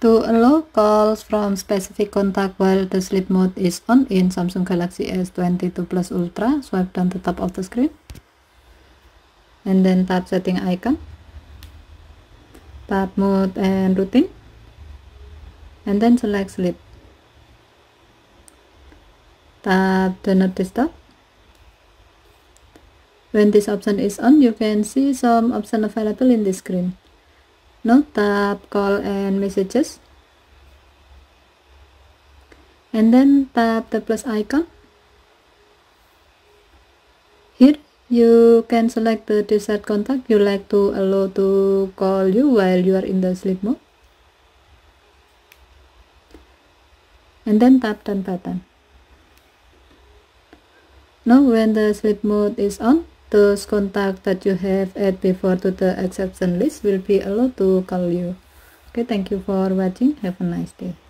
To allow calls from specific contact while the sleep mode is on in Samsung Galaxy S22 Plus Ultra, swipe down the top of the screen and then tap setting icon, tap mode and routine, and then select sleep. Tap do not disturb. When this option is on, you can see some options available in this screen. Now tap call and messages and then tap the plus icon. Here you can select the desired contact you like to allow to call you while you are in the sleep mode, and then tap done button. Now when the sleep mode is on, those contacts that you have added before to the exception list will be allowed to call you. Okay, thank you for watching. Have a nice day.